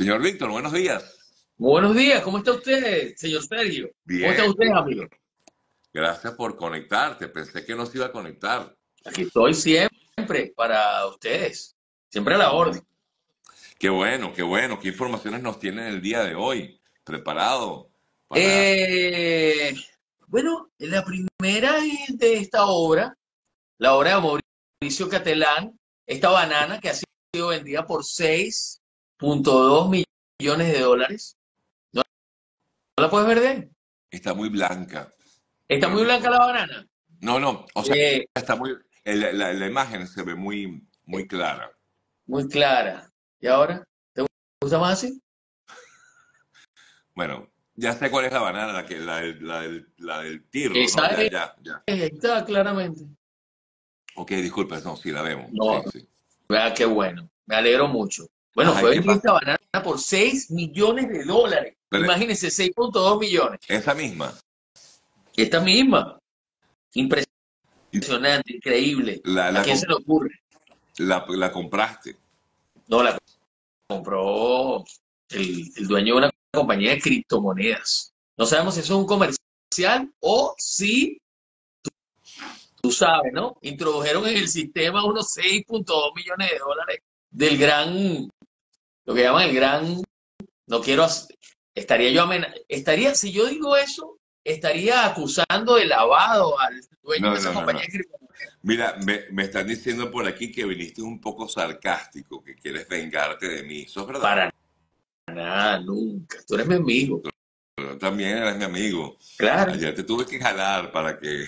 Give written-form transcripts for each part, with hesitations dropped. Señor Víctor, buenos días. Buenos días, ¿cómo está usted, señor Sergio? Bien. ¿Cómo está usted, amigo? Gracias por conectarte, pensé que no se iba a conectar. Aquí estoy siempre para ustedes, siempre a la orden. Qué bueno, qué bueno. ¿Qué informaciones nos tienen el día de hoy? ¿Preparado? Para... bueno, la primera es de esta obra, la obra de Maurizio Cattelan, esta banana que ha sido vendida por $6.2 millones. ¿No la puedes ver, Den? Está muy blanca. ¿Está muy blanca la banana? No, no. O sea, está muy, la imagen se ve muy clara. Muy clara. ¿Y ahora? ¿Te gusta más así? Bueno, ya sé cuál es la banana, la del tiro. Esa, ¿no? Ya. Está claramente. Ok, disculpa, no, sí la vemos. No, sí. Vea, qué bueno. Me alegro mucho. Bueno, fue vendida esta banana por $6 millones. Pero imagínense, 6.2 millones. Esa misma. Esta misma. Impresionante, increíble. ¿A quién se le ocurre? La compraste. No, la compró el dueño de una compañía de criptomonedas. No sabemos si eso es un comercial o si, tú sabes, ¿no? Introdujeron en el sistema unos $6.2 millones del gran, lo que llaman el gran, no quiero hacer, estaría yo amenazando, si yo digo eso, estaría acusando de lavado al dueño de esa compañía. No. Mira, me están diciendo por aquí que viniste un poco sarcástico, que quieres vengarte de mí, ¿eso es verdad? Para nada, nunca, tú eres mi amigo. Pero también eres mi amigo. Claro. Ayer te tuve que jalar para que...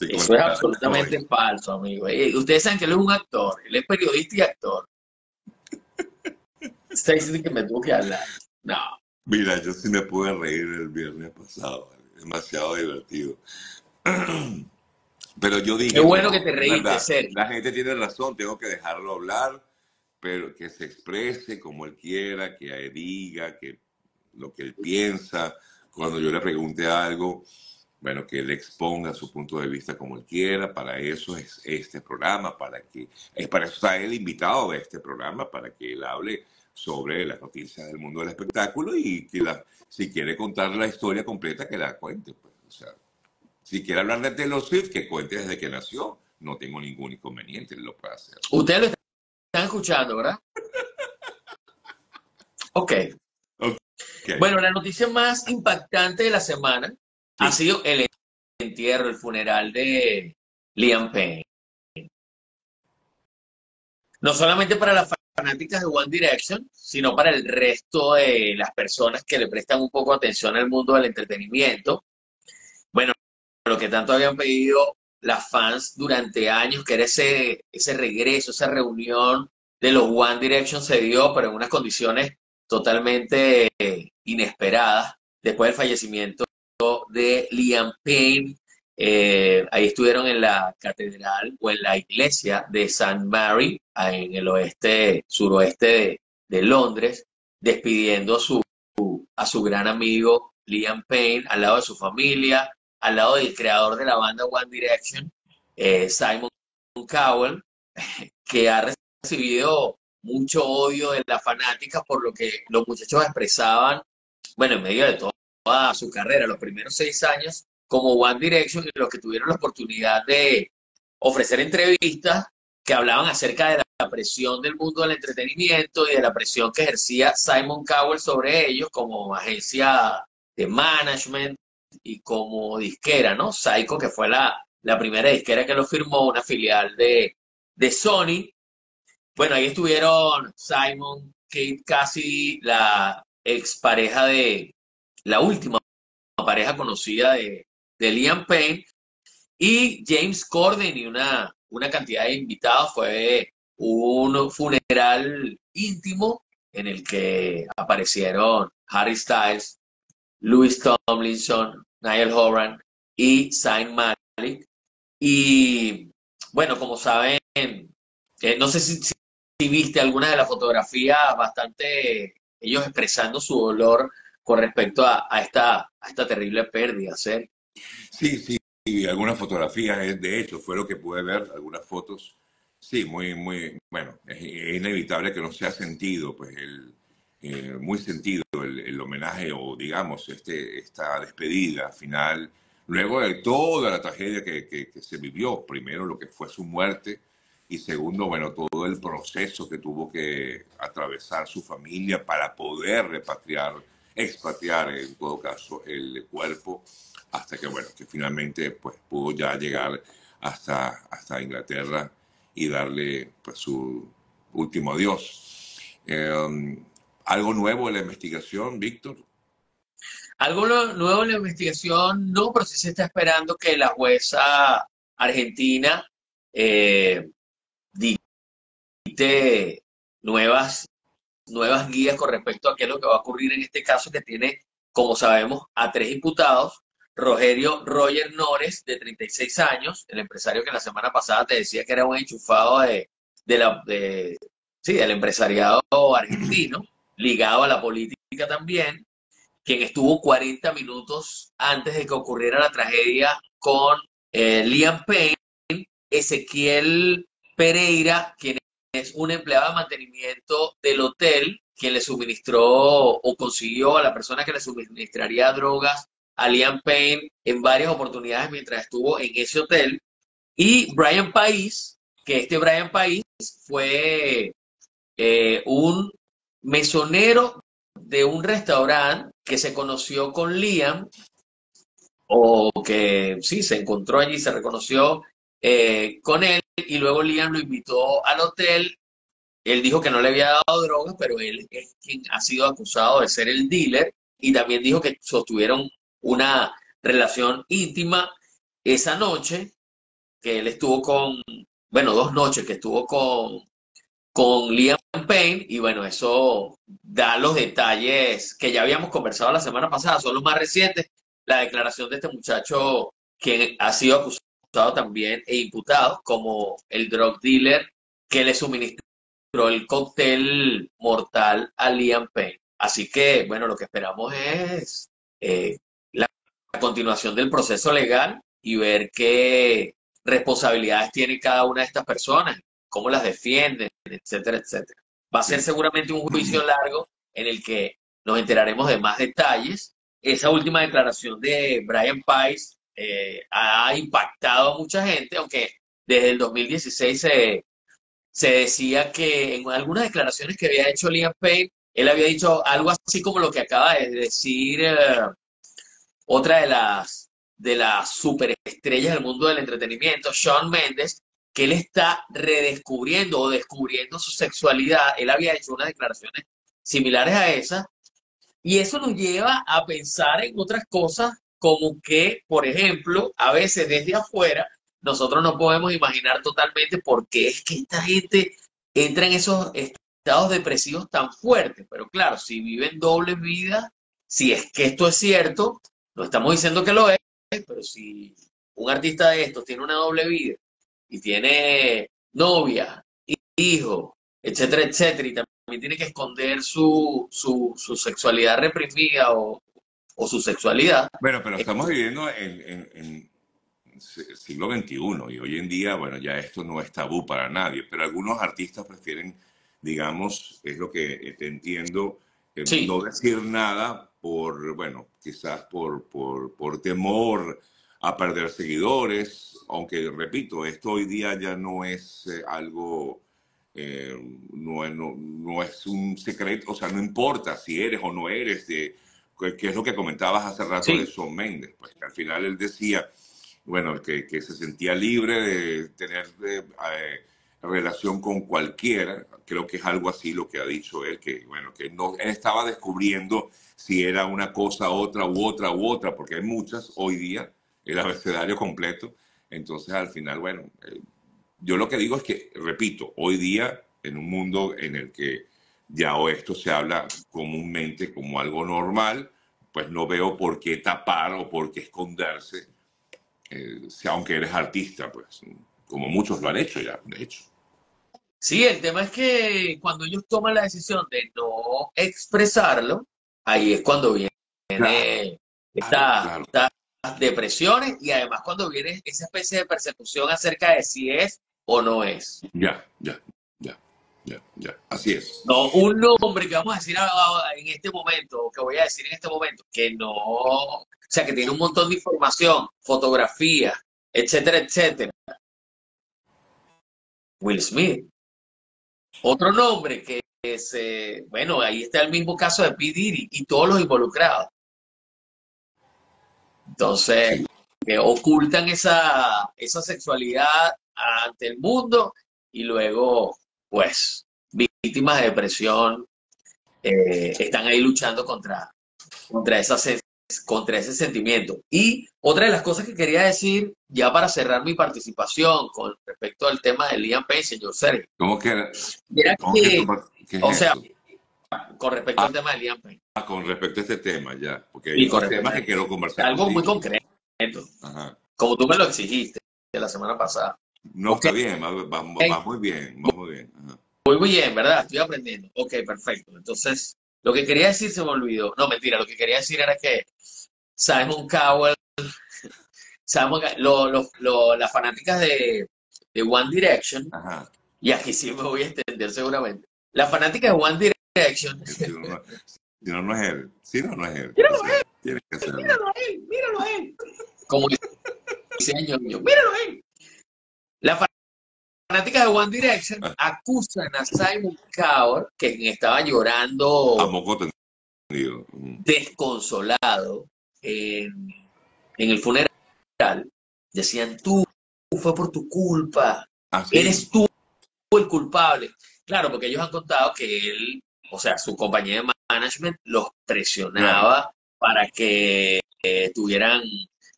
Eso es absolutamente falso, amigo. Ustedes saben que él es un actor, él es periodista y actor. Está diciendo que me tuvo que hablar. No. Mira, yo sí me pude reír el viernes pasado, demasiado divertido. Pero yo dije... Qué bueno que te reíste, Sergio. La gente tiene razón, tengo que dejarlo hablar, pero que se exprese como él quiera, que diga que lo que él piensa. Cuando yo le pregunte algo... Bueno, que él exponga su punto de vista como él quiera, para eso es este programa, para eso está el invitado de este programa, para que él hable sobre las noticias del mundo del espectáculo y que si quiere contar la historia completa, que la cuente. Pues. O sea, si quiere hablar de Taylor Swift, que cuente desde que nació, no tengo ningún inconveniente, lo puede hacer. Ustedes lo están escuchando, ¿verdad? Okay. Bueno, la noticia más impactante de la semana ha sido el entierro, el funeral de Liam Payne. No solamente para las fanáticas de One Direction, sino para el resto de las personas que le prestan un poco de atención al mundo del entretenimiento. Bueno, lo que tanto habían pedido las fans durante años, que era ese regreso, esa reunión de los One Direction, se dio, pero en unas condiciones totalmente inesperadas, después del fallecimiento de Liam Payne. Ahí estuvieron en la catedral o en la iglesia de St. Mary, en el suroeste de Londres, despidiendo a su gran amigo Liam Payne, al lado de su familia, al lado del creador de la banda One Direction, Simon Cowell, que ha recibido mucho odio de las fanáticas por lo que los muchachos expresaban, bueno, en medio de todo, a su carrera, los primeros 6 años como One Direction, y los que tuvieron la oportunidad de ofrecer entrevistas que hablaban acerca de la presión del mundo del entretenimiento y de la presión que ejercía Simon Cowell sobre ellos como agencia de management y como disquera, ¿no? Psycho, que fue la primera disquera que lo firmó, una filial de Sony. Bueno, ahí estuvieron Simon, Kate Cassidy, la expareja de la última pareja conocida de Liam Payne, y James Corden, y una cantidad de invitados. Fue un funeral íntimo en el que aparecieron Harry Styles, Louis Tomlinson, Niall Horan y Zayn Malik. Y bueno, como saben, no sé si viste alguna de las fotografías, bastante ellos expresando su dolor con respecto a esta terrible pérdida, ¿sí? Sí, algunas fotografías, de hecho, fue lo que pude ver, algunas fotos. Sí, muy, bueno, es inevitable que no sea sentido, pues, muy sentido el homenaje o, digamos, esta despedida final, luego de toda la tragedia que se vivió, primero lo que fue su muerte y segundo, bueno, todo el proceso que tuvo que atravesar su familia para poder expatriar en todo caso el cuerpo, hasta que, bueno, que finalmente pues pudo ya llegar hasta Inglaterra y darle pues su último adiós. ¿Algo nuevo en la investigación, Víctor? Algo nuevo en la investigación, no, pero sí se está esperando que la jueza argentina dicte nuevas guías con respecto a qué es lo que va a ocurrir en este caso, que tiene, como sabemos, a 3 imputados. Roger Nores, de 36 años, el empresario que la semana pasada te decía que era un enchufado del empresariado argentino, ligado a la política también, quien estuvo 40 minutos antes de que ocurriera la tragedia con Liam Payne, Ezequiel Pereira, quien es un empleado de mantenimiento del hotel, quien le suministró o consiguió a la persona que le suministraría drogas a Liam Payne en varias oportunidades mientras estuvo en ese hotel, y Brian Paiz, que Brian Paiz fue un mesonero de un restaurante que se conoció con Liam, o que sí, se encontró allí, se reconoció con él, y luego Liam lo invitó al hotel. Él dijo que no le había dado drogas, pero él es quien ha sido acusado de ser el dealer, y también dijo que sostuvieron una relación íntima esa noche que él estuvo con, bueno, 2 noches que estuvo con Liam Payne, y bueno, eso da los detalles que ya habíamos conversado la semana pasada, son los más recientes, la declaración de este muchacho, quien ha sido acusado también e imputado como el drug dealer que le suministró el cóctel mortal a Liam Payne. Así que, bueno, lo que esperamos es la continuación del proceso legal y ver qué responsabilidades tiene cada una de estas personas, cómo las defienden, etcétera, etcétera. Va a ser seguramente un juicio largo en el que nos enteraremos de más detalles. Esa última declaración de Brian Paiz ha impactado a mucha gente, aunque desde el 2016 se decía que en algunas declaraciones que había hecho Liam Payne, él había dicho algo así como lo que acaba de decir otra de las superestrellas del mundo del entretenimiento, Shawn Mendes, que él está redescubriendo o descubriendo su sexualidad. Él había hecho unas declaraciones similares a esas, y eso nos lleva a pensar en otras cosas, como que, por ejemplo, a veces desde afuera nosotros no podemos imaginar totalmente por qué es que esta gente entra en esos estados depresivos tan fuertes. Pero claro, si viven doble vida, si es que esto es cierto, no estamos diciendo que lo es, pero si un artista de estos tiene una doble vida y tiene novia, hijo, etcétera, etcétera, y también tiene que esconder su sexualidad reprimida o su sexualidad. Bueno, pero estamos viviendo en el siglo XXI y hoy en día, bueno, ya esto no es tabú para nadie, pero algunos artistas prefieren, digamos, es lo que te entiendo, sí, no decir nada por, bueno, quizás por temor a perder seguidores, aunque repito, esto hoy día ya no es algo, no es un secreto, o sea, no importa si eres o no eres, que es lo que comentabas hace rato, sí, de Shawn Mendes, pues que al final él decía, bueno, que se sentía libre de tener relación con cualquiera, creo que es algo así lo que ha dicho él, que bueno, que no, él estaba descubriendo si era una cosa, otra, porque hay muchas hoy día, el abecedario completo. Entonces, al final, bueno, yo lo que digo es que, repito, hoy día, en un mundo en el que ya esto se habla comúnmente como algo normal, pues no veo por qué tapar o por qué esconderse, aunque eres artista, pues, como muchos lo han hecho ya, de hecho. Sí, el tema es que cuando ellos toman la decisión de no expresarlo, ahí es cuando viene estas depresiones, y además cuando viene esa especie de persecución acerca de si es o no es. Ya, ya, ya. Así es. No, un nombre que vamos a decir en este momento, que voy a decir en este momento, que no, o sea, que tiene un montón de información, fotografía, etcétera, etcétera. Will Smith. Otro nombre que es, bueno, ahí está el mismo caso de P. Diddy y todos los involucrados. Entonces, que ocultan esa sexualidad ante el mundo y luego, pues, víctimas de depresión están ahí luchando contra ese sentimiento. Y otra de las cosas que quería decir, ya para cerrar mi participación con respecto al tema de Liam Payne, señor Sergio. ¿Cómo que era? Con respecto al tema de Liam Payne. Con respecto a este tema, ya. Porque hay un tema que quiero conversar. Algo contigo. Muy concreto. Ajá. Como tú me lo exigiste de la semana pasada. No, okay. Está bien, va muy bien, va muy bien. Ajá. Voy muy bien, ¿verdad? Estoy aprendiendo. Ok, perfecto. Entonces, lo que quería decir se me olvidó. No, mentira, lo que quería decir era que Simon Cowell, las fanáticas de One Direction, ajá, y aquí sí me voy a entender seguramente, las fanáticas de One Direction. Si no es él. Si no, no es él. Míralo a él. Míralo a él. Como dice el ñoño, míralo a él. Las fanáticas de One Direction acusan a Simon Cowell, quien estaba llorando a moco tendido, desconsolado en el funeral. Decían, tú, fue por tu culpa. Así. Eres tú el culpable. Claro, porque ellos han contado que él, o sea, su compañía de management los presionaba, no, para que tuvieran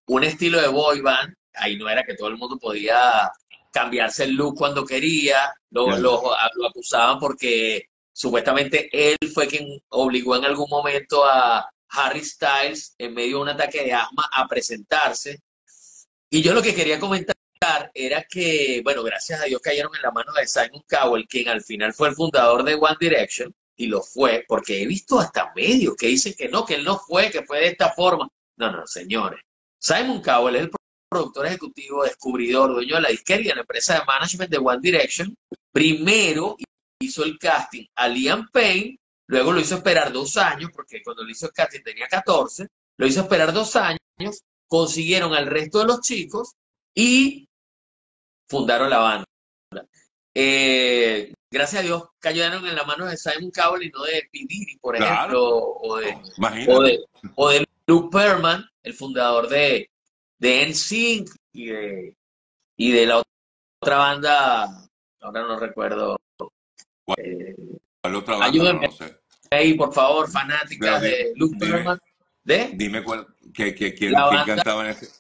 un estilo de boy band. Ahí no era que todo el mundo podía cambiarse el look cuando quería. Lo acusaban porque supuestamente él fue quien obligó en algún momento a Harry Styles, en medio de un ataque de asma, a presentarse. Y yo lo que quería comentar era que, bueno, gracias a Dios cayeron en la mano de Simon Cowell, quien al final fue el fundador de One Direction, y lo fue, porque he visto hasta medios que dicen que no, que él no fue, que fue de esta forma. No, no, señores. Simon Cowell es el productor ejecutivo, descubridor, dueño de la disquera y de la empresa de management de One Direction. Primero hizo el casting a Liam Payne, luego lo hizo esperar 2 años, porque cuando le hizo el casting tenía 14, lo hizo esperar 2 años, consiguieron al resto de los chicos y fundaron la banda. Gracias a Dios cayeron en las manos de Simon Cowell y no de P. Diddy, por ejemplo, o de Luke Perman, el fundador de NSYNC y de la otra banda, ahora no recuerdo. ¿Cuál otra banda? Ayúdenme, no sé. Ahí, por favor, fanáticas de Luke Perman. Dime cuál, quién cantaba en ese.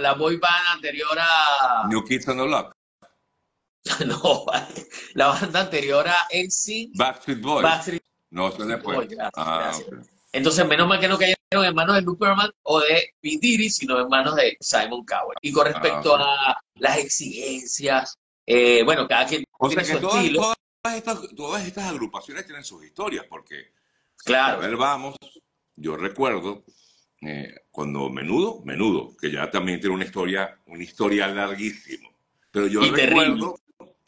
La boy band anterior a New Kids on the Block. No, la banda anterior a NSYNC. Backstreet Boys. No, eso después. Boy, gracias, gracias. Entonces, menos mal que no cayeron en manos de Luke Perman o de P. Diddy, sino en manos de Simon Cowell. Y con respecto a las exigencias, bueno, cada quien tiene su estilo. Todas estas agrupaciones tienen sus historias, porque, claro, a ver, vamos, yo recuerdo cuando Menudo, que ya también tiene una historia larguísima, pero yo recuerdo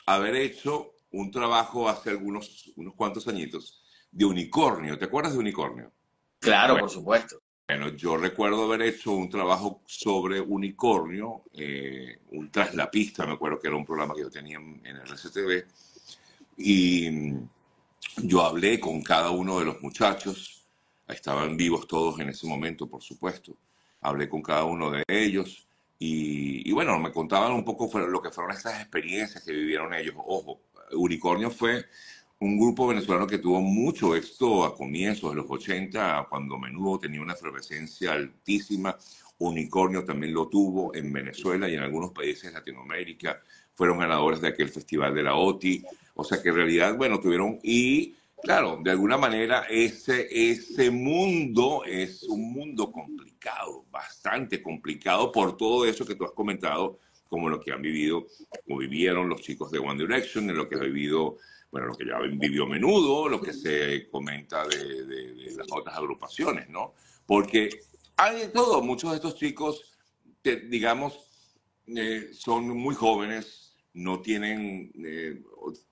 haber hecho un trabajo hace unos cuantos añitos de Unicornio. ¿Te acuerdas de Unicornio? Claro, bueno, por supuesto. Bueno, yo recuerdo haber hecho un trabajo sobre Unicornio, un Tras la Pista, me acuerdo que era un programa que yo tenía en RCTV, y yo hablé con cada uno de los muchachos, estaban vivos todos en ese momento, por supuesto, hablé con cada uno de ellos, y bueno, me contaban un poco lo que fueron estas experiencias que vivieron ellos. Ojo, Unicornio fue un grupo venezolano que tuvo mucho éxito a comienzos de los 80, cuando Menudo tenía una efervescencia altísima. Unicornio también lo tuvo en Venezuela y en algunos países de Latinoamérica. Fueron ganadores de aquel festival de la OTI. O sea que en realidad, bueno, tuvieron. Y claro, de alguna manera ese mundo es un mundo complicado, bastante complicado por todo eso que tú has comentado, como lo que han vivido o vivieron los chicos de One Direction, en lo que ha vivido, bueno, lo que ya vivió Menudo, lo que se comenta de las otras agrupaciones, ¿no? Porque hay de todo. Muchos de estos chicos, digamos, son muy jóvenes, no tienen,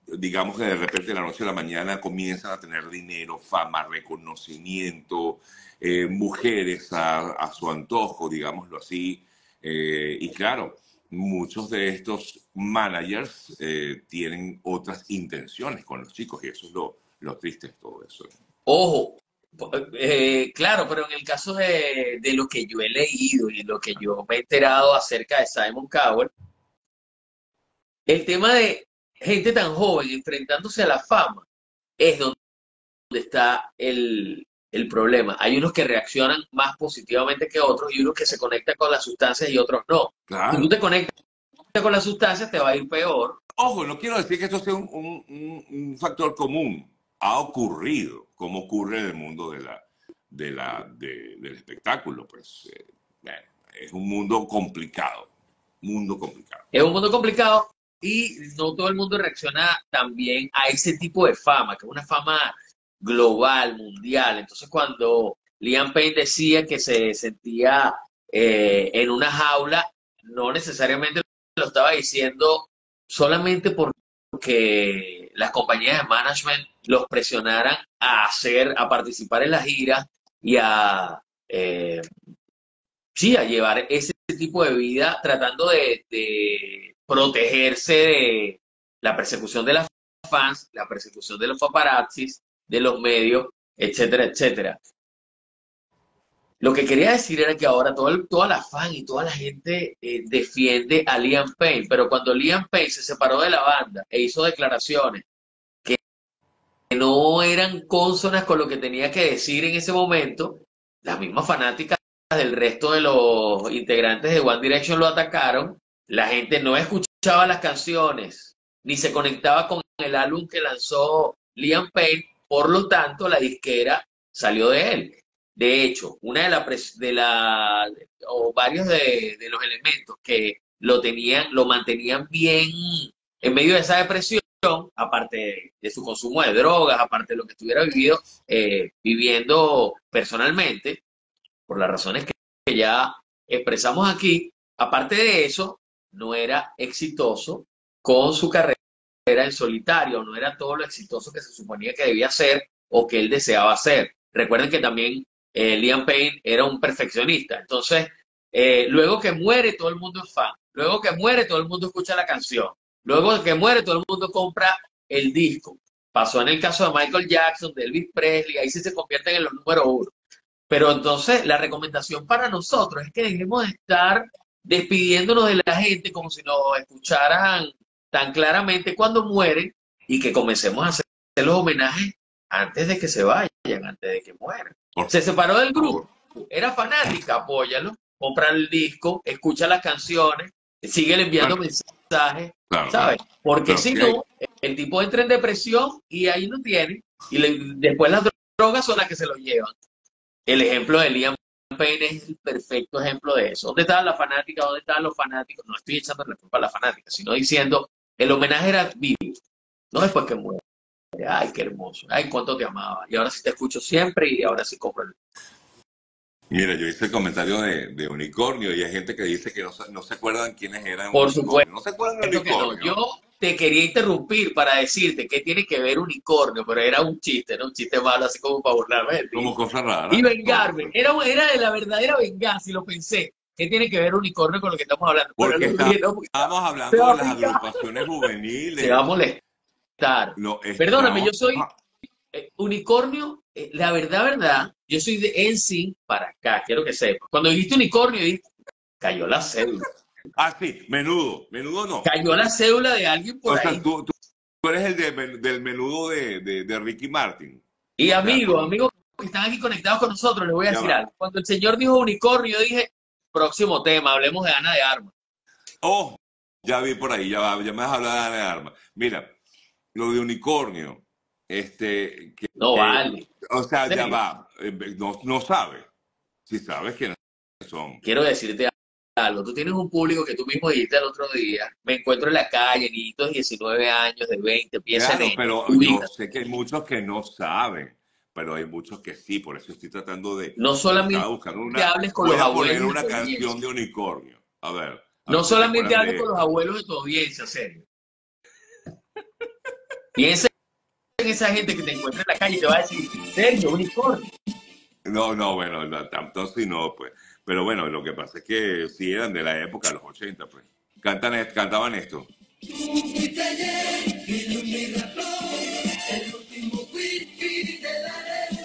digamos que de repente de la noche a la mañana comienzan a tener dinero, fama, reconocimiento, mujeres a su antojo, digámoslo así. Y claro, muchos de estos managers tienen otras intenciones con los chicos y eso es lo triste de todo eso. Ojo, claro, pero en el caso de lo que yo he leído y lo que yo me he enterado acerca de Simon Cowell, el tema de gente tan joven enfrentándose a la fama es donde está el problema. Hay unos que reaccionan más positivamente que otros y unos que se conectan con las sustancias y otros no. Claro. Si tú te conectas con las sustancias te va a ir peor. Ojo, no quiero decir que esto sea un factor común. Ha ocurrido, como ocurre en el mundo del espectáculo. Pues bueno, es un mundo complicado. Es un mundo complicado. Y no todo el mundo reacciona también a ese tipo de fama, que es una fama global, mundial. Entonces cuando Liam Payne decía que se sentía en una jaula, no necesariamente lo estaba diciendo solamente porque las compañías de management los presionaran a participar en las giras y a llevar ese tipo de vida tratando de protegerse de la persecución de las fans, la persecución de los paparazzis, de los medios, etcétera, etcétera. Lo que quería decir era que ahora toda la fan y toda la gente defiende a Liam Payne, pero cuando Liam Payne se separó de la banda e hizo declaraciones que no eran cónsonas con lo que tenía que decir en ese momento, las mismas fanáticas del resto de los integrantes de One Direction lo atacaron. La gente no escuchaba las canciones, ni se conectaba con el álbum que lanzó Liam Payne, por lo tanto la disquera salió de él. De hecho, varios de los elementos que lo mantenían bien en medio de esa depresión, aparte de su consumo de drogas, aparte de lo que estuviera viviendo personalmente, por las razones que ya expresamos aquí, aparte de eso, no era exitoso con su carrera en solitario, no era todo lo exitoso que se suponía que debía ser o que él deseaba ser. Recuerden que también Liam Payne era un perfeccionista. Entonces, luego que muere todo el mundo es fan, luego que muere todo el mundo escucha la canción, luego que muere todo el mundo compra el disco. Pasó en el caso de Michael Jackson, de Elvis Presley, ahí sí se convierten en los número uno. Pero entonces la recomendación para nosotros es que dejemos de estar despidiéndonos de la gente como si nos escucharan tan claramente cuando mueren y que comencemos a hacer los homenajes antes de que se vayan, antes de que mueran. Se separó del grupo, era fanática, apóyalo, compra el disco, escucha las canciones, sigue enviando mensajes, claro, ¿sabes? Porque si no, el tipo entra en depresión y ahí no tiene, y después las drogas son las que se lo llevan. El ejemplo de Liam Payne es el perfecto ejemplo de eso. ¿Dónde estaba la fanática? ¿Dónde estaban los fanáticos? No estoy echando la culpa a la fanática, sino diciendo, el homenaje era vivo, no después que muera. Ay, qué hermoso. Ay, cuánto te amaba. Y ahora sí te escucho siempre y ahora sí compro. Mira, yo hice el comentario de Unicornio y hay gente que dice que no se acuerdan quiénes eran. Por supuesto. No se acuerdan de Unicornio. Yo te quería interrumpir para decirte que tiene que ver Unicornio, pero era un chiste, ¿no? Un chiste malo, así como para burlarme. Como cosa rara. Y vengarme. Era de la verdadera venganza y lo pensé. ¿Qué tiene que ver Unicornio con lo que estamos hablando? Porque estamos hablando de las agrupaciones juveniles. Se va a molestar. Perdóname, yo soy Unicornio, la verdad, yo soy de NSYNC para acá, quiero que sepas. Cuando dijiste Unicornio, cayó la cédula. Ah, sí, Menudo no. Cayó la cédula de alguien por ahí. O sea, tú eres el del Menudo de Ricky Martin. Y amigos que están aquí conectados con nosotros, les voy a decir algo. Cuando el señor dijo Unicornio, yo dije, próximo tema, hablemos de Ana de Arma. Oh, ya vi por ahí, ya me has hablado de Ana de Arma. Mira, lo de Unicornio, no vale. O sea, ya va. No sabes. Si sabes quiénes son. Quiero decirte algo. Tú tienes un público que tú mismo dijiste el otro día. Me encuentro en la calle, niñitos de 19 años, de 20, piensan en... Claro, pero yo sé que hay muchos que no saben, pero hay muchos que sí. Por eso estoy tratando de... No solamente hables con los abuelos de tu audiencia. Voy a poner una canción de Unicornio. A ver. No solamente hables con los abuelos de tu audiencia, serio. Piensa en esa gente que te encuentra en la calle y te va a decir, Sergio, unicornio. No, no, bueno, tanto así no, pues. Pero bueno, lo que pasa es que sí eran de la época, los 80, pues. Cantaban esto.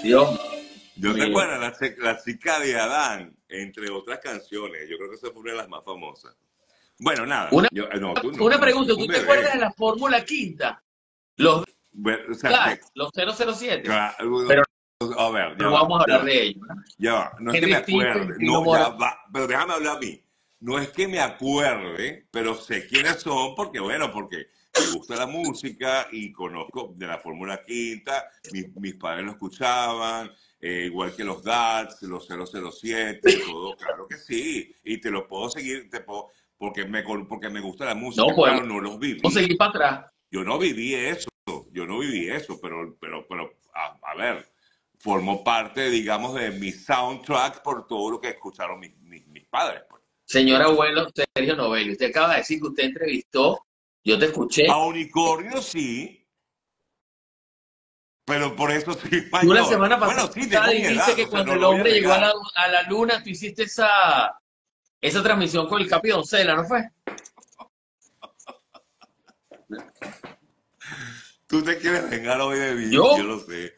Dios. Yo te acuerdo, la chica de Adán, entre otras canciones. Yo creo que esa fue una de las más famosas. Bueno, nada. Una pregunta, ¿tú te acuerdas de la Fórmula Quinta? Los 007. Pero a ver, ya vamos a hablar de ellos. Ya, no es que me acuerde. Pero déjame hablar a mí. No es que me acuerde, pero sé quiénes son porque, bueno, porque me gusta la música y conozco de la Fórmula Quinta. Mis padres lo escuchaban, igual que los Dats, los 007, todo, claro que sí. Y te lo puedo seguir, porque me gusta la música, no, pues, claro, no los viví. No seguí para atrás. Yo no viví eso, pero a ver, formó parte, digamos, de mi soundtrack por todo lo que escucharon mis padres. Pues. Señor abuelo Sergio Novelli, usted acaba de decir que usted entrevistó, yo te escuché. A unicornio sí, pero por eso sí mayor. Tú la semana pasada, bueno, sí, dijiste que cuando el hombre llegó a la luna, tú hiciste esa transmisión con el Capi Doncella, ¿no fue? Tú te quieres vengar hoy de mí, yo lo sé.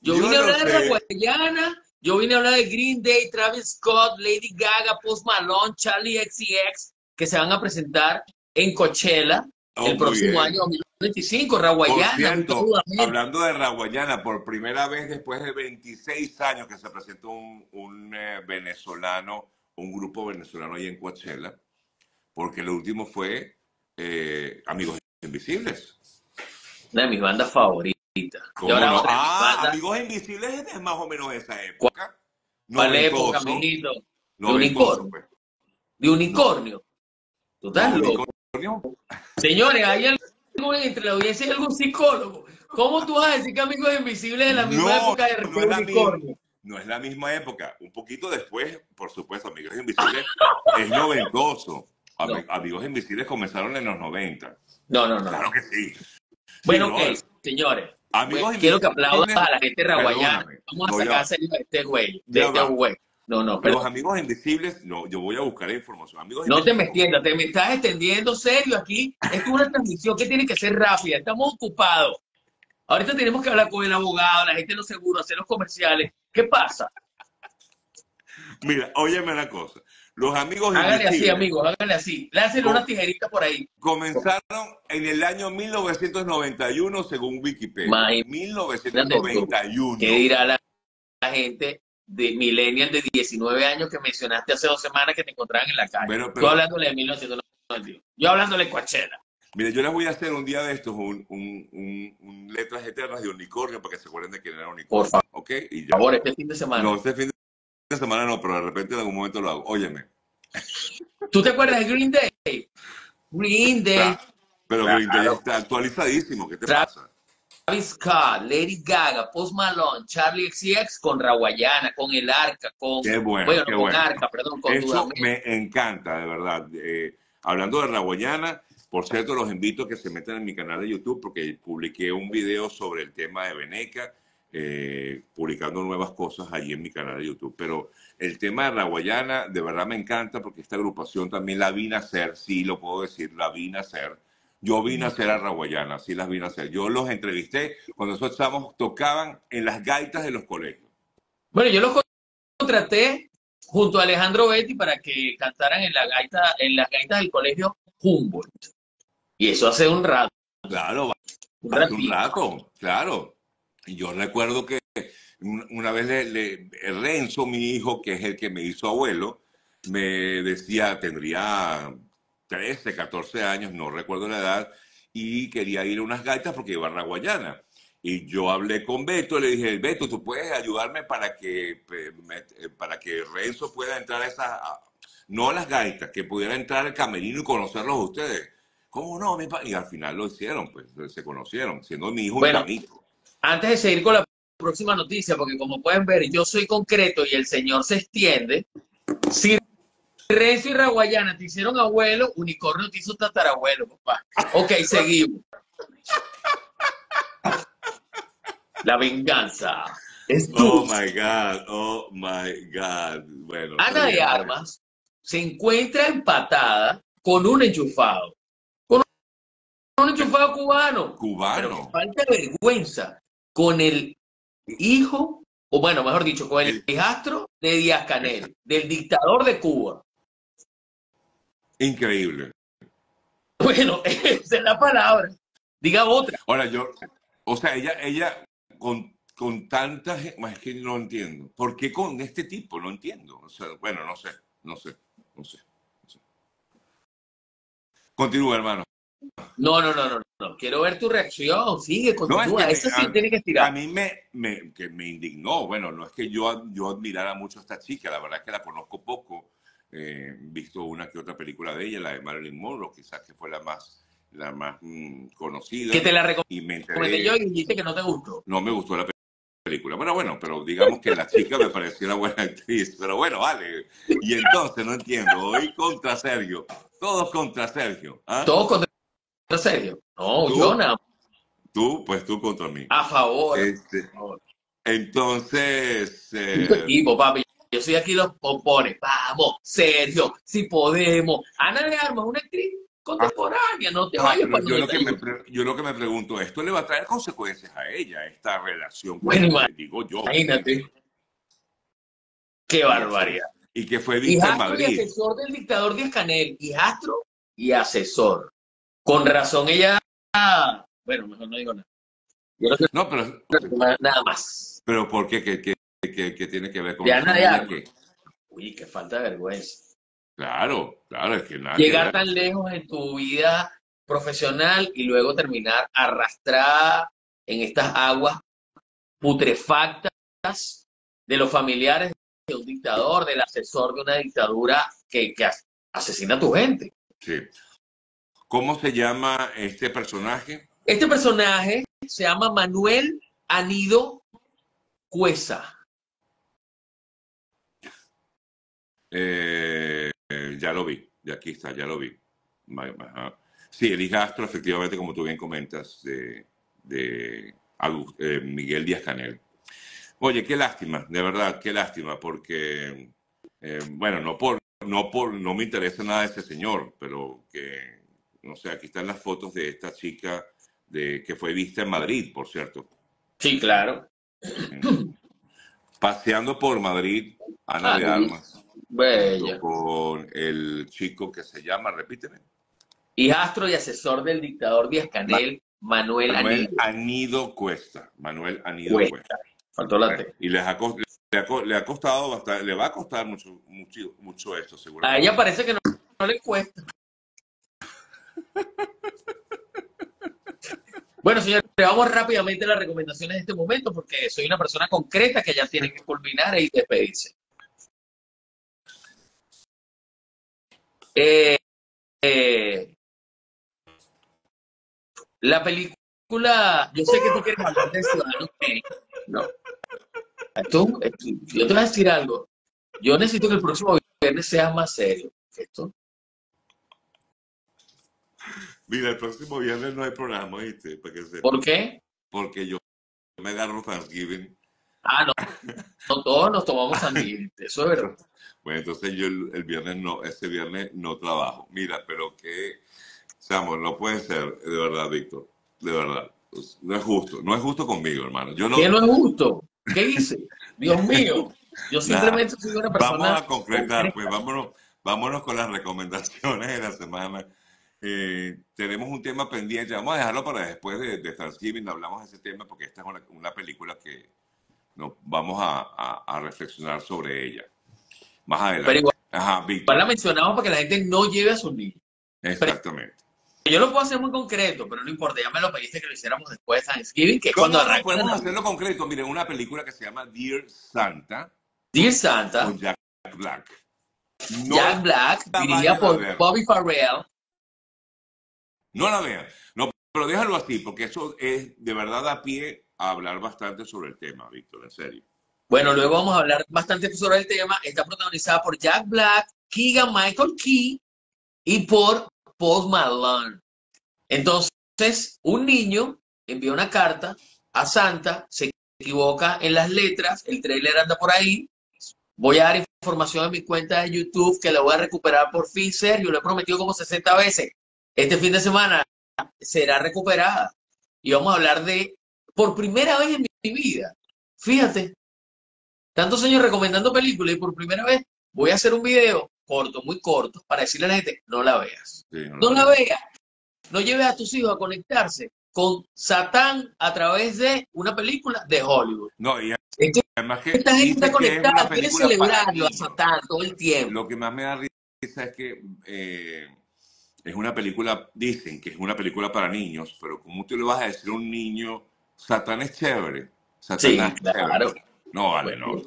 Yo vine a hablar de Rawayana, yo vine a hablar de Green Day, Travis Scott, Lady Gaga, Post Malone, Charlie XCX, que se van a presentar en Coachella el próximo año 2025, Rawayana. Por cierto, hablando de Rawayana, por primera vez después de 26 años que se presentó un grupo venezolano ahí en Coachella, porque lo último fue Amigos Invisibles. Una de mis bandas favoritas. Y ahora no? Amigos Invisibles es más o menos esa época. ¿Cuál época, amiguito? De unicornio. ¿Tú estás loco? Señores, hay alguien entre la audiencia, hay algún psicólogo. ¿Cómo tú vas a decir que Amigos Invisibles es la misma época de unicornio? No es la misma época. Un poquito después, por supuesto, Amigos Invisibles es noventoso. No. Amigos Invisibles comenzaron en los 90. No. Claro que sí. Bueno, ok, señores. Amigos, quiero que aplaudan a la gente rawayana. Vamos a sacar serio de este güey. Los Amigos Invisibles, no, yo voy a buscar información. Amigos no te me extiendas, te me estás extendiendo serio aquí. Esto es una transmisión que tiene que ser rápida. Estamos ocupados. Ahorita tenemos que hablar con el abogado, la gente de los seguros, hacer los comerciales. ¿Qué pasa? Mira, óyeme una cosa. Los Amigos Invisibles. Háganle así, amigos, háganle así. Lásenle una tijerita por ahí. Comenzaron en el año 1991, según Wikipedia. 1991. ¿Qué dirá la gente de millennial de 19 años que mencionaste hace 2 semanas que te encontraban en la calle? Yo hablándole de 1991. Yo hablándole de Coachella. Mira, yo les voy a hacer un día de estos un letras eternas de unicornio para que se acuerden de quién era unicornio. Por favor, ¿okay? Y ya. Por favor, este fin de semana. No, este fin de semana no, pero de repente en algún momento lo hago. Óyeme. ¿Tú te acuerdas de Green Day? Green Day. Pero claro, Green Day está actualizadísimo. ¿Qué te pasa? Travis Scott, Lady Gaga, Post Malone, Charlie XCX con Rawayana, con El Arca, con... Qué bueno, qué con bueno. Arca, perdón, con eso me encanta, de verdad. Hablando de Rawayana, por cierto, los invito a que se metan en mi canal de YouTube porque publiqué un video sobre el tema de Veneca. Publicando nuevas cosas allí en mi canal de YouTube, pero el tema de Rawayana de verdad me encanta porque esta agrupación también la vi nacer, sí lo puedo decir, la vi nacer, yo vi nacer a Rawayana, sí las vi nacer, yo los entrevisté cuando esos chamos tocaban en las gaitas de los colegios. Bueno, yo los contraté junto a Alejandro Betty para que cantaran en las gaitas del colegio Humboldt, y eso hace un rato. Claro, hace un rato, claro. Yo recuerdo que una vez Renzo, mi hijo, que es el que me hizo abuelo, me decía, tendría 13, 14 años, no recuerdo la edad, y quería ir a unas gaitas porque iba a Rawayana. Y yo hablé con Beto, le dije, Beto, ¿tú puedes ayudarme para que Renzo pueda entrar a esas, no a las gaitas, que pudiera entrar al camerino y conocerlos a ustedes? ¿Cómo no? Y al final lo hicieron, pues se conocieron, siendo mi hijo y mi amigo. Antes de seguir con la próxima noticia, porque como pueden ver, yo soy concreto y el señor se extiende. Si Renzo y Rawayana te hicieron abuelo, unicornio te hizo tatarabuelo, papá. Ok, seguimos. La venganza. Es oh my God, oh my God. Bueno, Ana de Armas se encuentra empatada con un enchufado. Con un enchufado cubano. Pero falta vergüenza. Con el hijo, o bueno, mejor dicho, con el hijastro de Díaz-Canel, del dictador de Cuba. Increíble. Bueno, esa es la palabra. Diga otra. Ahora yo, o sea, ella con tantas, es que no entiendo. ¿Por qué con este tipo? No entiendo. O sea, bueno, no sé. Continúa, hermano. No. Quiero ver tu reacción. Sigue, continúa. No, es que eso sí tiene que estirar. A mí me indignó. Bueno, no es que yo admirara mucho a esta chica. La verdad es que la conozco poco. Visto una que otra película de ella, la de Marilyn Monroe, quizás que fue la más conocida. Que te la recomendé yo y dijiste que no te gustó. No me gustó la película. Bueno, pero digamos que la chica me pareció una buena actriz. Pero bueno, vale. Y entonces, no entiendo. Hoy contra Sergio. Todos contra Sergio. ¿Ah? Todos contra Sergio. No, yo nada. Pues tú contra mí. A favor. A favor. Entonces... equipo, papi. Yo soy aquí los pompones. Vamos, Sergio, si podemos. Ana de Armas, una actriz contemporánea, no te vayas. Yo lo que me pregunto, ¿esto le va a traer consecuencias a ella, esta relación? Bueno, digo yo. Imagínate. Qué barbaridad. Y que fue dictador en Madrid. Y asesor del dictador Díaz-Canel, hijastro y asesor. Con razón ella... Bueno, mejor no digo nada. No, pero... Nada más. Pero ¿por qué? Que tiene que ver con... Uy, qué falta de vergüenza. Claro, es que nada. Llegar tan lejos en tu vida profesional y luego terminar arrastrada en estas aguas putrefactas de los familiares de un dictador, del asesor de una dictadura que asesina a tu gente. Sí. ¿Cómo se llama este personaje? Este personaje se llama Manuel Anido Cuesa. Ya lo vi, de aquí está, ya lo vi. Sí, el hijastro, efectivamente, como tú bien comentas, de Miguel Díaz-Canel. Oye, qué lástima, de verdad, qué lástima, porque, bueno, no me interesa nada ese señor, pero que, no sé, aquí están las fotos de esta chica que fue vista en Madrid, por cierto. Sí, claro. Paseando por Madrid, Ana de Armas. Bella. Con el chico que se llama, repíteme. Hijastro y asesor del dictador Díaz-Canel, Manuel Anido Cuesta. Faltó la T. Y le ha costado bastante, le va a costar mucho esto, seguramente. A ella parece que no le cuesta. Bueno, señores, vamos rápidamente a las recomendaciones de este momento, porque soy una persona concreta que ya tiene que culminar y despedirse. La película, yo sé que tú quieres hablar de Ciudadano Kane. No. Yo te voy a decir algo. Yo necesito que el próximo viernes sea más serio. ¿Esto? Mira, el próximo viernes no hay programa, ¿viste? ¿Por qué? Porque yo me agarro Thanksgiving. Ah, no. No todos nos tomamos Thanksgiving. Eso es verdad. Bueno, entonces yo ese viernes no trabajo. Mira, pero que, Samuel, no puede ser, de verdad, Víctor, de verdad. No es justo conmigo, hermano. Yo no... ¿Qué no es justo? ¿Qué hice? Dios mío, yo simplemente soy una persona... Vamos a concretar, pues vámonos con las recomendaciones de la semana. Tenemos un tema pendiente, vamos a dejarlo para después de Thanksgiving, hablamos de ese tema porque esta es una película que nos vamos a reflexionar sobre ella. Más adelante. Pero igual la mencionamos para que la gente no lleve a sus niños. Exactamente. Pero yo lo puedo hacer muy concreto, pero no importa. Ya me lo pediste que lo hiciéramos después de Thanksgiving, que es cuando arranca. Podemos hacerlo concreto. Miren, una película que se llama Dear Santa. Dear Santa. Con Jack Black. Jack Black, dirigida por Bobby Farrell. No la vean. No, pero déjalo así, porque eso es de verdad da pie a hablar bastante sobre el tema, Víctor, en serio. Bueno, luego vamos a hablar bastante sobre el tema. Está protagonizada por Jack Black, Keegan Michael Key y por Post Malone. Entonces, un niño envió una carta a Santa, se equivoca en las letras, el trailer anda por ahí. Voy a dar información en mi cuenta de YouTube que la voy a recuperar por fin, Sergio. Lo he prometido como 60 veces. Este fin de semana será recuperada. Y vamos a hablar de, por primera vez en mi vida, fíjate, tantos años recomendando películas y por primera vez voy a hacer un video corto, muy corto, para decirle a la gente, no la veas. Sí, no la veas. No lleves a tus hijos a conectarse con Satán a través de una película de Hollywood. No, y además que esta gente está conectada, quiere celebrarlo a Satán todo el tiempo. Lo que más me da risa es que es una película, dicen que es una película para niños, pero ¿cómo tú le vas a decir a un niño, Satán es chévere? Satanás sí, claro. Chévere. No, vale, no.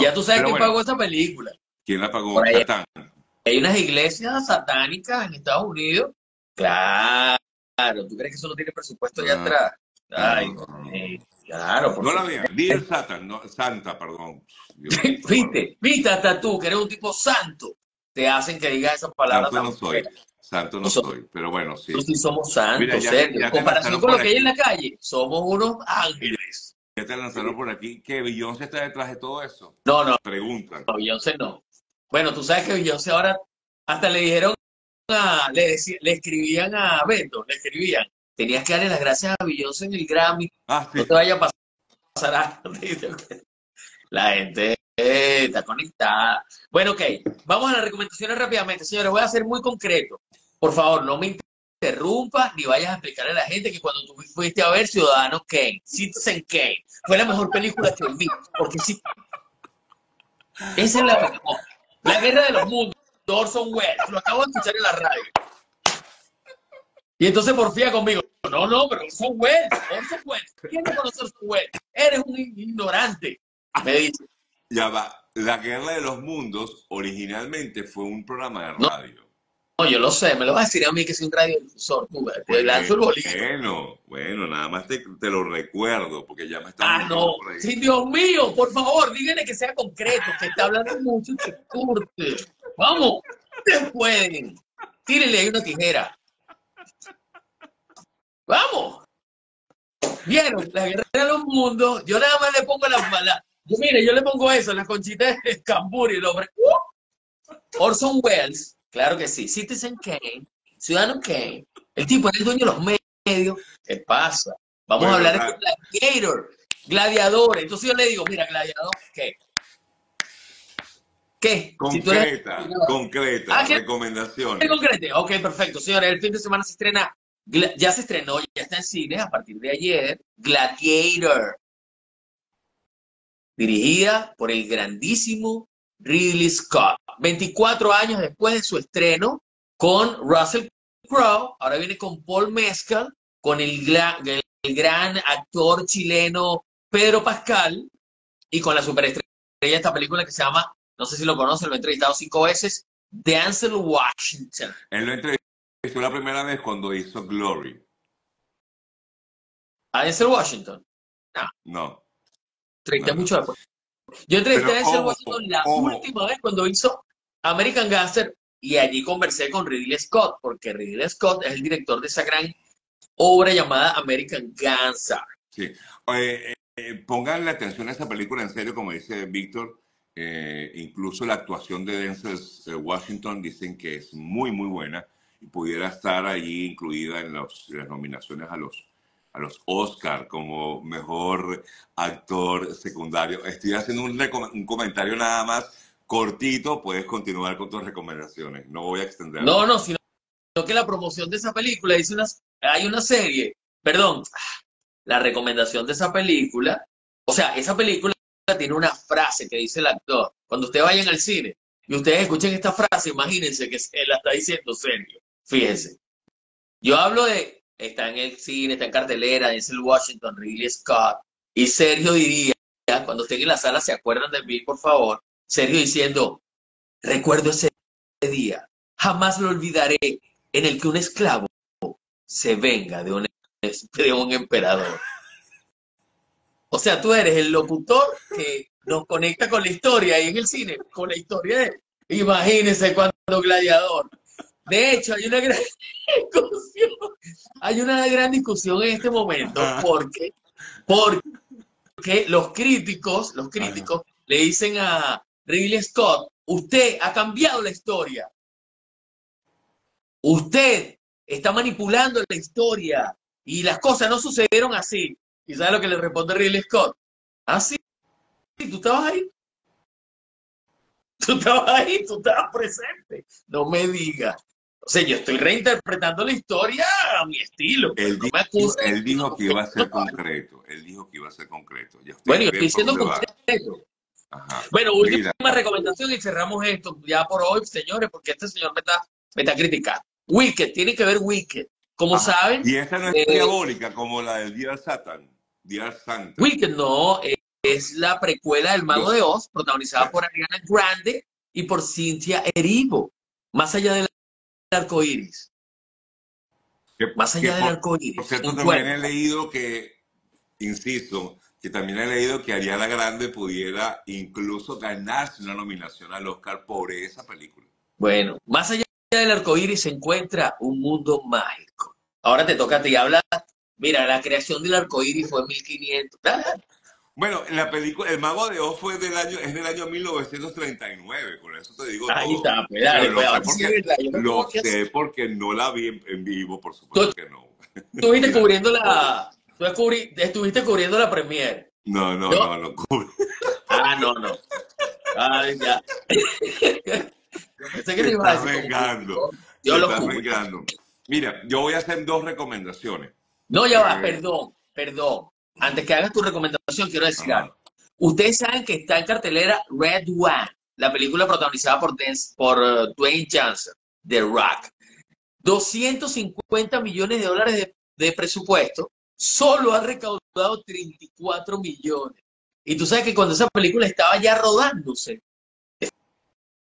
Ya tú sabes quién pagó esa película. ¿Quién la pagó? Satán. Hay unas iglesias satánicas en Estados Unidos. Claro. Claro, ¿tú crees que eso no tiene presupuesto allá atrás? Ay, claro. No la veas. Di el Satan, no, Santa, perdón. Viste, hasta tú, que eres un tipo santo, te hacen que digas esas palabras. Santo no soy, santo no soy, pero bueno, sí. Nosotros sí somos santos, mira, ya en comparación con lo que hay en la calle, somos unos ángeles. Ya te lanzaron por aquí, que Beyoncé está detrás de todo eso. No, no. Preguntan. No, Beyoncé no. Bueno, tú sabes que Beyoncé ahora, hasta le dijeron, le escribían a Beto, le escribían, tenías que darle las gracias a Beyoncé en el Grammy, no te vaya a pasar algo. La gente está conectada. Bueno, ok, vamos a las recomendaciones rápidamente, señores, voy a ser muy concreto. Por favor, no me interrumpas ni vayas a explicarle a la gente que cuando tú fuiste a ver Ciudadano Kane, Citizen Kane, fue la mejor película que vi, porque sí. Esa es la mejor. La guerra de los mundos. Orson Welles, lo acabo de escuchar en la radio. Y entonces porfía conmigo. No, pero Orson Welles. ¿Quién no conoce Orson Welles? Eres un ignorante, me dice. Ya va. La guerra de los mundos originalmente fue un programa de radio. No, yo lo sé. Me lo vas a decir a mí que soy un radiodifusor. Te lanzo el bolillo. Bueno, nada más te lo recuerdo porque ya me está... Ah, no. Sí, Dios mío, por favor, díganle que sea concreto, que está hablando mucho y te curte. Vamos, ustedes pueden. Tírenle ahí una tijera. Vamos. Vieron, la guerra de los mundos. Yo nada más le pongo las malas. Mire, yo le pongo eso, las conchitas de cambur y el hombre. Orson Welles, claro que sí. Citizen Kane, Ciudadano Kane. El tipo es el dueño de los medios. ¿Qué pasa? Vamos a hablar de Gladiator, Gladiador. Entonces yo le digo, mira, Gladiador, ¿qué? ¿Qué? Concreta, si concreta, recomendación. Ok, perfecto. Señores, el fin de semana se estrena, ya se estrenó, ya está en cines a partir de ayer, Gladiator. Dirigida por el grandísimo Ridley Scott. 24 años después de su estreno con Russell Crowe, ahora viene con Paul Mescal, con el gran actor chileno Pedro Pascal y con la superestrella de esta película que se llama... No sé si lo conocen, lo he entrevistado 5 veces. Denzel Washington. Él lo entrevistó la primera vez cuando hizo Glory. ¿A Denzel Washington? No. Entrevisté mucho después. Yo entrevisté a Denzel Washington la última vez cuando hizo American Gangster y allí conversé con Ridley Scott, porque Ridley Scott es el director de esa gran obra llamada American Gangster. Sí. Pónganle atención a esa película, en serio, como dice Víctor. Incluso la actuación de Denzel Washington dicen que es muy, muy buena y pudiera estar allí incluida en las nominaciones a los Oscar como mejor actor secundario. Estoy haciendo un comentario nada más cortito. Puedes continuar con tus recomendaciones. No voy a extender. No, sino que la promoción de esa película, hay una serie, perdón, la recomendación de esa película, o sea, esa película tiene una frase que dice el actor. Cuando ustedes vayan al cine y ustedes escuchen esta frase, imagínense que él la está diciendo serio. Fíjense. Yo hablo de, está en el cine, está en cartelera, Denzel Washington, Ridley Scott, y Sergio diría, cuando estén en la sala, se acuerdan de mí, por favor, Sergio diciendo, recuerdo ese día, jamás lo olvidaré, en el que un esclavo se venga de un emperador. O sea, tú eres el locutor que nos conecta con la historia ahí en el cine, con la historia de él. Imagínense cuando Gladiador. De hecho, hay una gran discusión en este momento, porque que los críticos le dicen a Ridley Scott, usted ha cambiado la historia. Usted está manipulando la historia y las cosas no sucedieron así. ¿Y sabes lo que le responde Ridley Scott? ¿Ah, sí? ¿Tú estabas ahí? ¿Tú estabas ahí? ¿Tú estabas presente? No me digas. O sea, yo estoy reinterpretando la historia a mi estilo. Él dijo que iba a ser concreto. Él dijo que iba a ser concreto. Bueno, yo estoy siendo concreto. Ajá. Bueno, última recomendación y cerramos esto ya por hoy, señores, porque este señor me está criticando. Wicked, tiene que ver Wicked. Como saben... Y esta no es diabólica como la del Dear Satan. Dear Santa. Wicked no, es la precuela del Mago de Oz, protagonizada por Ariana Grande y por Cynthia Erivo. Más allá del arco iris. Más allá del arco iris. Por cierto, también he leído que, insisto, que también he leído que Ariana Grande pudiera incluso ganarse una nominación al Oscar por esa película. Bueno, más allá del arco iris se encuentra un mundo mágico. Ahora te toca a ti hablar. Mira, la creación del arco iris fue en 1500. Bueno, la película El Mago de Oz es del año 1939, con eso te digo todo. Ahí está, dale, lo sé porque no la vi en vivo, por supuesto que no. Tú viste cubriendo la... ¿Tú estuviste cubriendo la premier? No. No. Ay, ya. Te estás vengando. Mira, yo voy a hacer dos recomendaciones. No, ya va, perdón. Antes que hagas tu recomendación, quiero decir algo. Ustedes saben que está en cartelera Red One, la película protagonizada por Dwayne Johnson, The Rock. $250 millones de presupuesto. Solo ha recaudado 34 millones. Y tú sabes que cuando esa película estaba ya rodándose,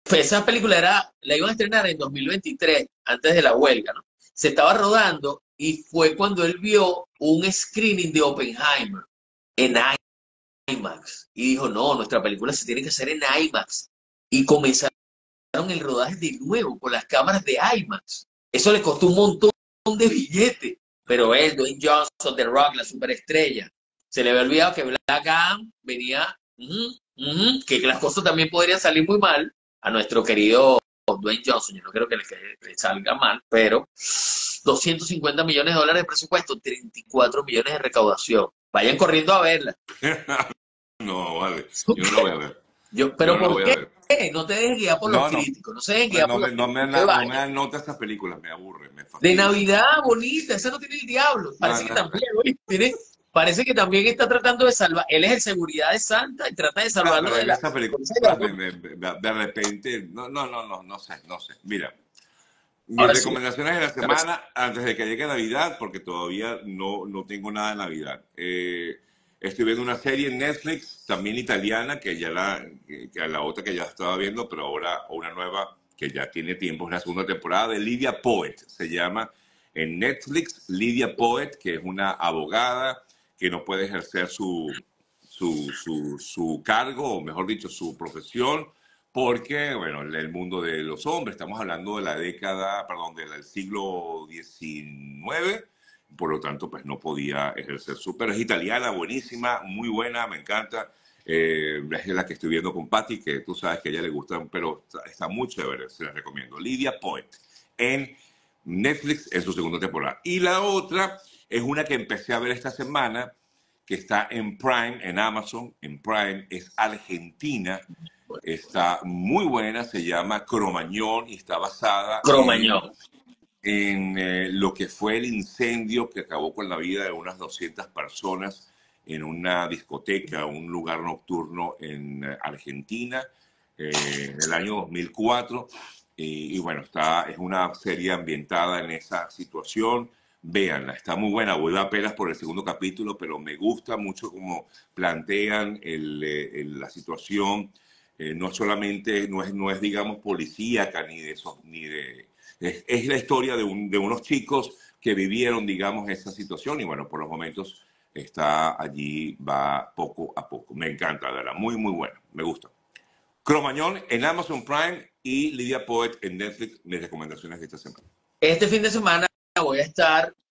esa película la iban a estrenar en 2023, antes de la huelga, ¿no? Se estaba rodando y fue cuando él vio un screening de Oppenheimer en IMAX. Y dijo, no, nuestra película se tiene que hacer en IMAX. Y comenzaron el rodaje de nuevo con las cámaras de IMAX. Eso le costó un montón de billetes. Pero él, Dwayne Johnson, The Rock, la superestrella, se le había olvidado que Black Adam venía, que las cosas también podrían salir muy mal a nuestro querido Dwayne Johnson. Yo no creo que le salga mal, pero $250 millones de presupuesto, 34 millones de recaudación. Vayan corriendo a verla. No, vale, yo no la voy a ver. ¿Por qué? No te dejes guiar por los críticos. No se dejes guiar por los críticos. No me dan nota estas películas, me aburre. De Navidad, bonita, esa no tiene el diablo. Parece que también está tratando de salvar. Él es el seguridad de Santa y trata de salvarlo de la película. De repente, no sé. Mira, mis recomendaciones de la semana, antes de que llegue Navidad, porque todavía no tengo nada de Navidad. Estoy viendo una serie en Netflix, también italiana, que la otra que ya estaba viendo, pero ahora una nueva que ya tiene tiempo, es la segunda temporada de Lidia Poët. Se llama en Netflix Lidia Poët, que es una abogada que no puede ejercer su cargo, o mejor dicho, su profesión, porque, bueno, el mundo de los hombres, estamos hablando de del siglo XIX, por lo tanto, pues no podía ejercer su... Pero es italiana, buenísima, muy buena, me encanta. Es la que estoy viendo con Patty, que tú sabes que a ella le gusta, pero está muy chévere, se la recomiendo. Lidia Poët en Netflix en su segunda temporada. Y la otra es una que empecé a ver esta semana, que está en Prime, en Amazon, en Prime, es argentina, está muy buena, se llama Cromañón y está basada... Cromañón. En lo que fue el incendio que acabó con la vida de unas 200 personas en una discoteca, un lugar nocturno en Argentina, en el año 2004. Y bueno, es una serie ambientada en esa situación. Véanla, está muy buena. Voy apenas por el segundo capítulo, pero me gusta mucho cómo plantean la situación. No solamente, no es digamos, policíaca ni de... Es la historia de unos chicos que vivieron, digamos, esa situación y, bueno, por los momentos está allí, va poco a poco. Me encanta, ¿verdad? Muy, muy buena. Me gusta. Cromañón en Amazon Prime y Lidia Poët en Netflix, mis recomendaciones de esta semana. Este fin de semana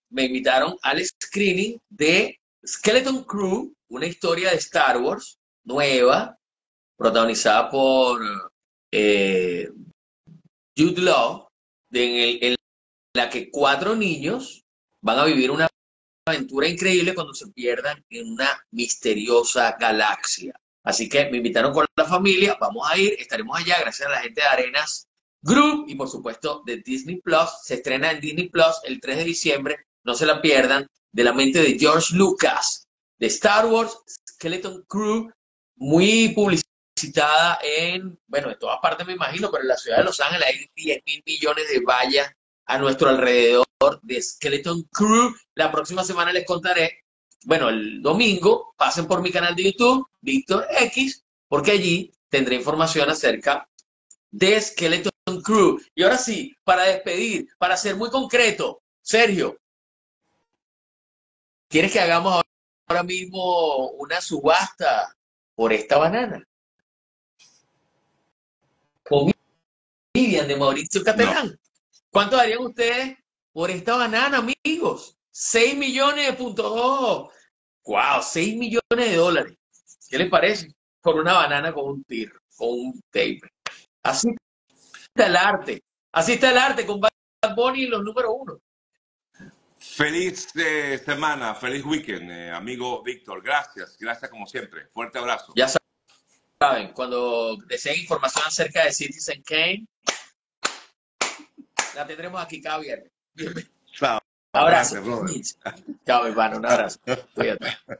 me invitaron al screening de Skeleton Crew, una historia de Star Wars nueva, protagonizada por Jude Law, en la que 4 niños van a vivir una aventura increíble cuando se pierdan en una misteriosa galaxia. Así que me invitaron con la familia, vamos a ir, estaremos allá gracias a la gente de Arenas Group y por supuesto de Disney Plus. Se estrena en Disney Plus el 3 de diciembre, no se la pierdan, de la mente de George Lucas, de Star Wars, Skeleton Crew, muy publicitada en, bueno, en todas partes me imagino, pero en la ciudad de Los Ángeles hay 10.000 millones de vallas a nuestro alrededor de Skeleton Crew. La próxima semana les contaré, bueno, el domingo, pasen por mi canal de YouTube, Víctor X, porque allí tendré información acerca de Skeleton Crew. Y ahora sí, para despedir, para ser muy concreto, Sergio, ¿quieres que hagamos ahora mismo una subasta por esta banana? Comedian de Maurizio Cattelan. No. ¿Cuánto darían ustedes por esta banana, amigos? 6 millones, .2. ¡Wow! 6 millones de dólares. ¿Qué les parece? Por una banana con un tir, con un tape. Así está el arte. Así está el arte con Bad Bunny y los número 1. Feliz semana, feliz weekend, amigo Víctor. Gracias, gracias como siempre. Fuerte abrazo. Ya saben, cuando deseen información acerca de Citizen Kane, la tendremos aquí cada viernes. Chao. Abrazo. Abrazo. Chao, hermano. Un abrazo. Cuídate.